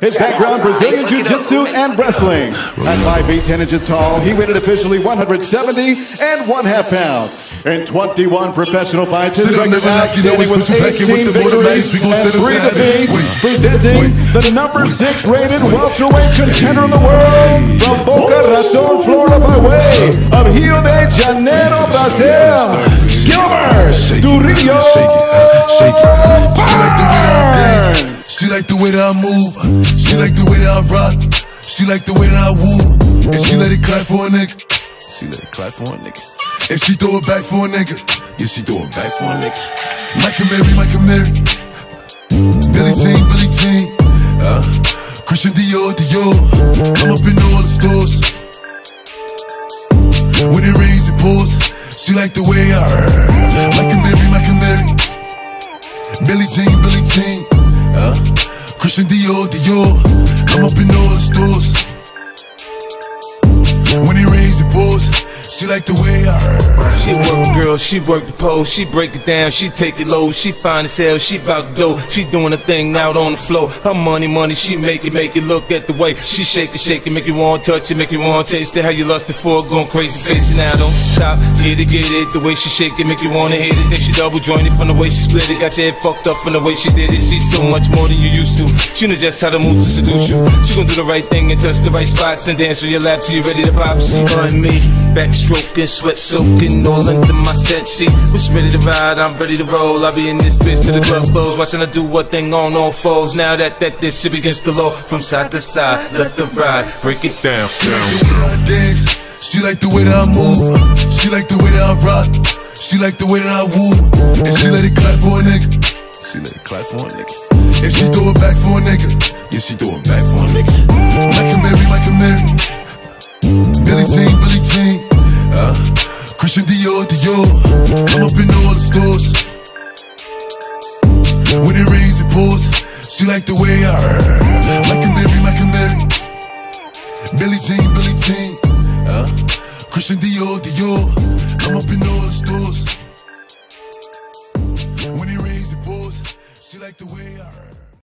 His background, Brazilian Jiu-Jitsu and wrestling. At 5'8", 10 inches tall, he weighed officially 170.5 pounds. In 21 professional fights, his record like you know was 18 victories and 3 defeats, presenting the number 6 rated welterweight contender in the world from Boca Raton, Florida, by way of Rio de Janeiro, Brazil, Gilbert Alexander Pontes Burns. She like the way that I move, she like the way that I rock, she like the way that I woo, and she let it clap for a nigga, she let it clap for a nigga, and she throw it back for a nigga, yeah she throw it back for a nigga. Mike and Mary, Billie Jean, Christian Dior, I'm up in all the stores, when it rains it pours, she like the way I heard. Mike and Mary, Billie Jean, Christian Dior, I'm up in all the stores. When he raised the balls, she like the way I heard. She work girl, she work the pole, she break it down, she take it low, she fine as hell, she bout dough, she doing her thing out on the floor. Her money, she make it, look at the way she shake it, make you want to touch it, make you want to taste it. How you lust it for, going crazy, facing now, don't stop, get it, the way she shake it, make you want to hit it. Then she double jointed from the way she split it, got your head fucked up from the way she did it. She's so much more than you used to, she knows just how to move to seduce you. She gonna do the right thing and touch the right spots and dance on your lap till you ready to pop. She on me, backstroking, sweat soaking, all into my set. She was ready to ride, I'm ready to roll. I be in this bitch till the club close, watching her do what thing on all fours. Now that this shit begins to low, from side to side, left to right, break it down. She like the way that I dance, she like the way that I move, she like the way that I rock, she like the way that I woo, and she let it clap for a nigga, she let it clap for a nigga, and she throw it back for a nigga, yeah she throw it back for a nigga. Mike and Mary, Billie Jean, Christian Dior, I'm up in all the stores. When it rains it pours, she like the way I heard. Mike and Mary, Billie Jean, Christian Dior, I'm up in all the stores. When it rains it pours, she like the way I heard.